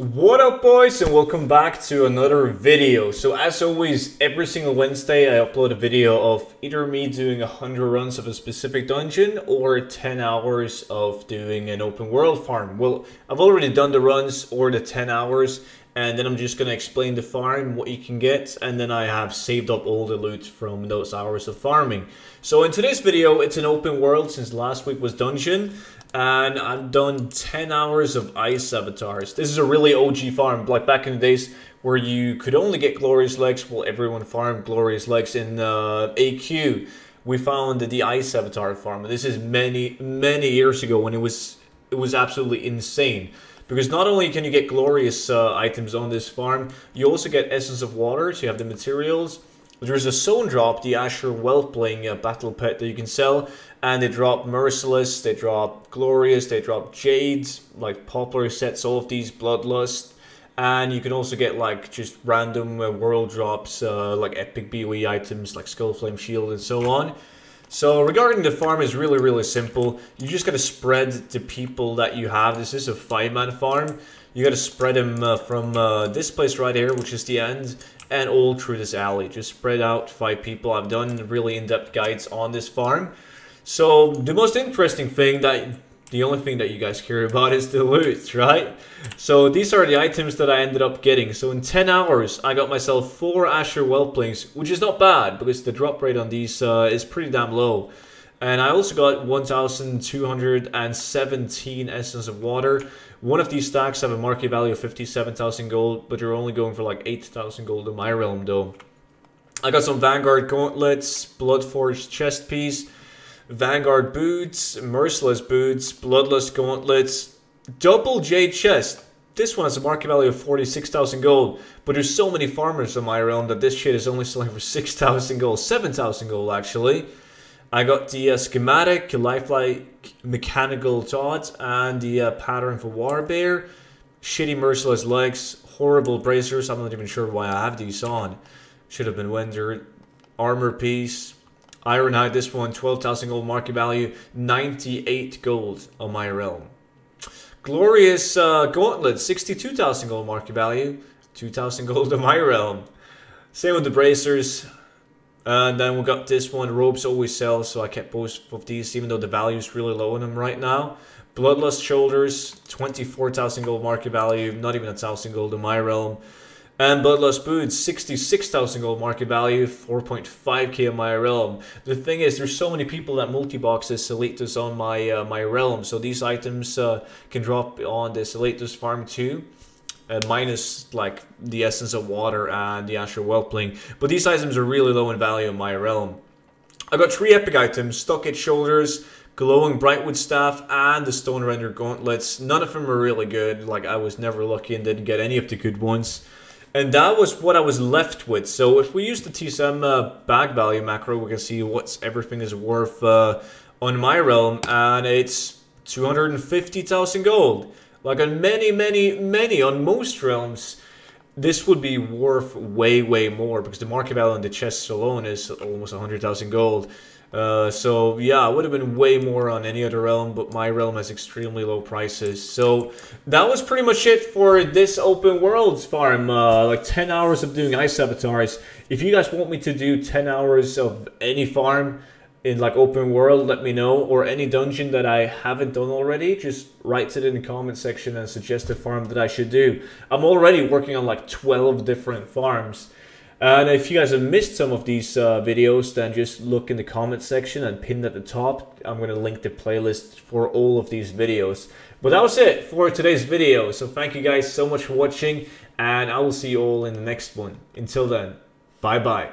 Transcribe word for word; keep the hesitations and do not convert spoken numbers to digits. What up, boys, and welcome back to another video. So as always, every single Wednesday I upload a video of either me doing one hundred runs of a specific dungeon or ten hours of doing an open world farm. Well, I've already done the runs or the ten hours, and then I'm just going to explain the farm, what you can get, and then I have saved up all the loot from those hours of farming. So in today's video, it's an open world since last week was dungeon. And I've done ten hours of ice avatars. This is a really O G farm, like back in the days where you could only get Glorious Legs. Well, everyone farmed Glorious Legs in uh, A Q. We found the ice avatar farm. This is many, many years ago when it was, it was absolutely insane. Because not only can you get glorious uh, items on this farm, you also get Essence of Water, so you have the materials. There's a zone drop, the Ashen Whelpling uh, battle pet that you can sell, and they drop Merciless, they drop Glorious, they drop Jade, like Poplar sets, all of these, Bloodlust, and you can also get like just random uh, world drops, uh, like epic B O E items, like Skull Flame Shield and so on. So regarding the farm, is really, really simple. You just gotta spread the people that you have. This is a five-man farm. You gotta spread them uh, from uh, this place right here, which is the end, and all through this alley. Just spread out five people. I've done really in-depth guides on this farm. So the most interesting thing, that the only thing that you guys care about, is the loot, right? So these are the items that I ended up getting. So in ten hours, I got myself four Ashen Whelplings, which is not bad because the drop rate on these uh, is pretty damn low. And I also got one thousand two hundred seventeen Essence of Water. One of these stacks have a market value of fifty-seven thousand gold, but you're only going for like eight thousand gold in my realm though. I got some Vanguard Gauntlets, Bloodforged chest piece, Vanguard Boots, Merciless Boots, Bloodless Gauntlets, Double J Chest. This one has a market value of forty-six thousand gold, but there's so many farmers in my realm that this shit is only selling for six thousand gold, seven thousand gold actually. I got the uh, schematic, lifelike, mechanical thought, and the uh, pattern for warbear. Shitty merciless legs, horrible bracers. I'm not even sure why I have these on. Should have been rendered. Armor piece, ironhide. This one, twelve thousand gold market value, ninety-eight gold on my realm. Glorious uh, gauntlet, sixty-two thousand gold market value, two thousand gold on my realm. Same with the bracers. And then we got this one, robes always sell, so I kept both of these even though the value is really low on them right now. Bloodlust shoulders, twenty-four thousand gold market value, not even a thousand gold in my realm. And Bloodlust boots, sixty-six thousand gold market value, four point five K in my realm. The thing is, there's so many people that multi-box the Celitus on my uh, my realm, so these items uh, can drop on the Celitus farm too. Uh, minus like the Essence of Water and the Ashen Whelpling. But these items are really low in value in my realm. I got three epic items: Stockade Shoulders, Glowing Brightwood Staff, and the Stone Render Gauntlets. None of them are really good. Like, I was never lucky and didn't get any of the good ones. And that was what I was left with. So if we use the T S M uh, bag value macro, we can see what's everything is worth uh, on my realm, and it's two hundred fifty thousand gold. Like on many, many, many, on most realms, this would be worth way, way more because the market value on the chests alone is almost one hundred thousand gold. Uh, so yeah, it would have been way more on any other realm, but my realm has extremely low prices. So that was pretty much it for this open world farm. Uh, like ten hours of doing ice avatars. If you guys want me to do ten hours of any farm in like open world, let me know, or any dungeon that I haven't done already, just write it in the comment section and suggest a farm that I should do. I'm already working on like twelve different farms, and if you guys have missed some of these uh, videos, then just look in the comment section and pinned at the top. I'm going to link the playlist for all of these videos. But that was it for today's video, so thank you guys so much for watching, and I will see you all in the next one. Until then, bye bye.